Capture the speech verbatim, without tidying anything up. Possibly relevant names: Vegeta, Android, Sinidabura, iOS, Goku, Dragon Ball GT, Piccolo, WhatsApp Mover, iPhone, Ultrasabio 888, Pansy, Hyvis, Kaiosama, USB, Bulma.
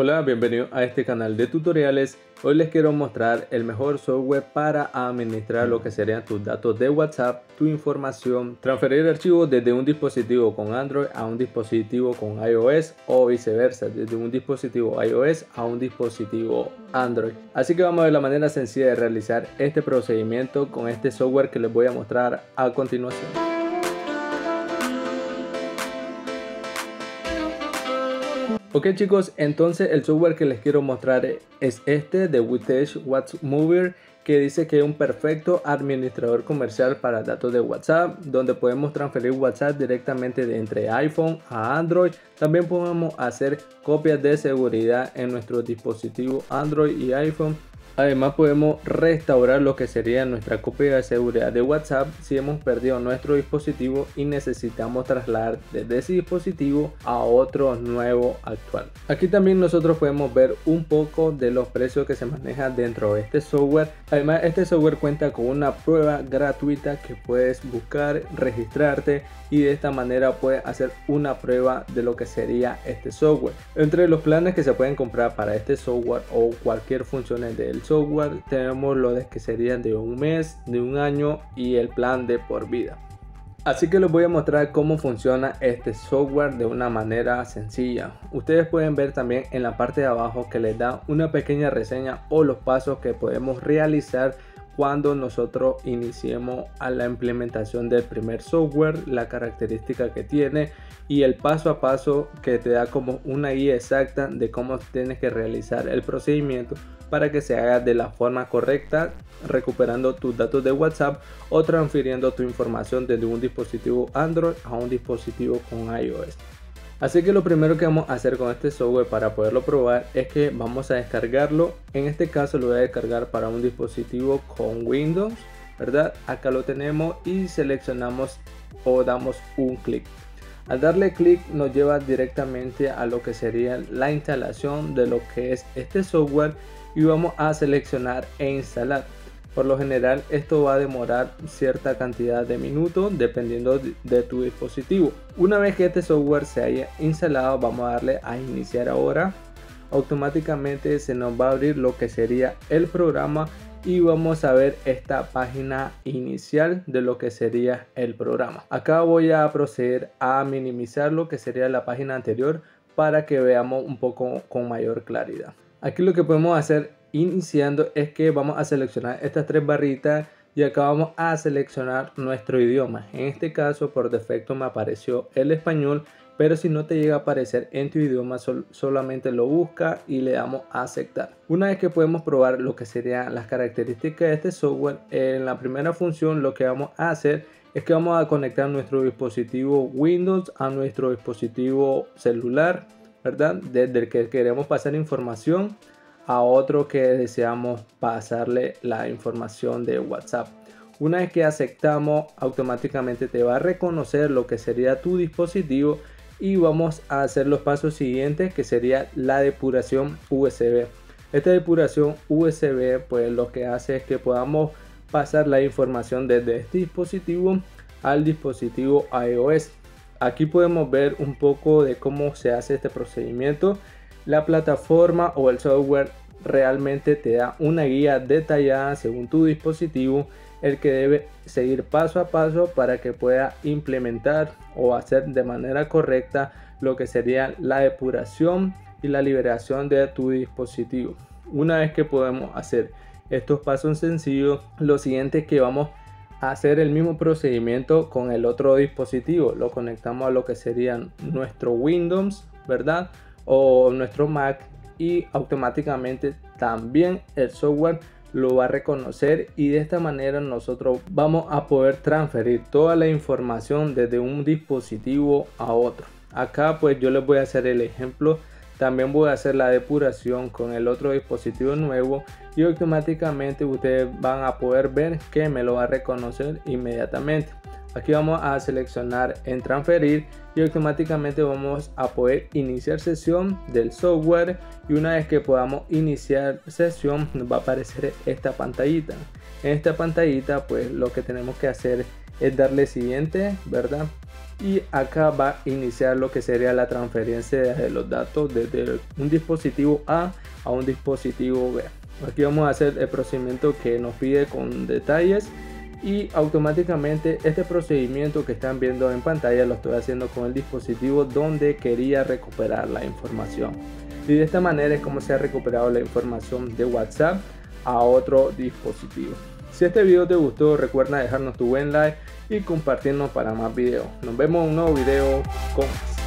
Hola, bienvenido a este canal de tutoriales. Hoy les quiero mostrar el mejor software para administrar lo que serían tus datos de WhatsApp, tu información, transferir archivos desde un dispositivo con Android a un dispositivo con iOS o viceversa, desde un dispositivo iOS a un dispositivo Android. Así que vamos a ver la manera sencilla de realizar este procedimiento con este software que les voy a mostrar a continuación. Ok chicos, entonces el software que les quiero mostrar es este de WhatsApp Mover, que dice que es un perfecto administrador comercial para datos de WhatsApp, donde podemos transferir WhatsApp directamente de entre iPhone a Android. También podemos hacer copias de seguridad en nuestros dispositivos Android y iPhone. Además podemos restaurar lo que sería nuestra copia de seguridad de WhatsApp si hemos perdido nuestro dispositivo y necesitamos trasladar desde ese dispositivo a otro nuevo actual. Aquí también nosotros podemos ver un poco de los precios que se manejan dentro de este software. Además este software cuenta con una prueba gratuita que puedes buscar, registrarte y de esta manera puedes hacer una prueba de lo que sería este software. Entre los planes que se pueden comprar para este software o cualquier función del software tenemos los de que serían de un mes, de un año y el plan de por vida. Así que les voy a mostrar cómo funciona este software de una manera sencilla. Ustedes pueden ver también en la parte de abajo que les da una pequeña reseña o los pasos que podemos realizar cuando nosotros iniciemos a la implementación del primer software, la característica que tiene y el paso a paso que te da como una guía exacta de cómo tienes que realizar el procedimiento para que se haga de la forma correcta, recuperando tus datos de WhatsApp o transfiriendo tu información desde un dispositivo Android a un dispositivo con iOS. Así que lo primero que vamos a hacer con este software para poderlo probar es que vamos a descargarlo. En este caso lo voy a descargar para un dispositivo con Windows, ¿verdad? Acá lo tenemos y seleccionamos o damos un clic. Al darle clic nos lleva directamente a lo que sería la instalación de lo que es este software y vamos a seleccionar e instalar. Por lo general esto va a demorar cierta cantidad de minutos dependiendo de tu dispositivo. Una vez que este software se haya instalado vamos a darle a iniciar ahora. Automáticamente se nos va a abrir lo que sería el programa y vamos a ver esta página inicial de lo que sería el programa. Acá voy a proceder a minimizar lo que sería la página anterior para que veamos un poco con mayor claridad. Aquí lo que podemos hacer iniciando es que vamos a seleccionar estas tres barritas y acá vamos a seleccionar nuestro idioma. En este caso por defecto me apareció el español, pero si no te llega a aparecer en tu idioma sol solamente lo busca y le damos a aceptar. Una vez que podemos probar lo que serían las características de este software, en la primera función lo que vamos a hacer es que vamos a conectar nuestro dispositivo Windows a nuestro dispositivo celular, ¿verdad? Desde el que queremos pasar información a otro que deseamos pasarle la información de WhatsApp. Una vez que aceptamos, automáticamente te va a reconocer lo que sería tu dispositivo y vamos a hacer los pasos siguientes que sería la depuración U S B. Esta depuración U S B pues lo que hace es que podamos pasar la información desde este dispositivo al dispositivo iOS. Aquí podemos ver un poco de cómo se hace este procedimiento. La plataforma o el software realmente te da una guía detallada según tu dispositivo, el que debe seguir paso a paso para que pueda implementar o hacer de manera correcta lo que sería la depuración y la liberación de tu dispositivo. Una vez que podemos hacer estos pasos sencillos, lo siguiente es que vamos a hacer el mismo procedimiento con el otro dispositivo. Lo conectamos a lo que serían nuestro Windows, ¿verdad? O nuestro Mac y automáticamente también el software lo va a reconocer y de esta manera nosotros vamos a poder transferir toda la información desde un dispositivo a otro. Acá pues yo les voy a hacer el ejemplo, también voy a hacer la depuración con el otro dispositivo nuevo y automáticamente ustedes van a poder ver que me lo va a reconocer inmediatamente. Aquí vamos a seleccionar en transferir y automáticamente vamos a poder iniciar sesión del software y una vez que podamos iniciar sesión nos va a aparecer esta pantallita. En esta pantallita pues lo que tenemos que hacer es darle siguiente, ¿verdad? Y acá va a iniciar lo que sería la transferencia de los datos desde un dispositivo A a un dispositivo B. Aquí vamos a hacer el procedimiento que nos pide con detalles y automáticamente este procedimiento que están viendo en pantalla lo estoy haciendo con el dispositivo donde quería recuperar la información. Y de esta manera es como se ha recuperado la información de WhatsApp a otro dispositivo. Si este video te gustó, recuerda dejarnos tu buen like y compartirnos para más videos. Nos vemos en un nuevo video con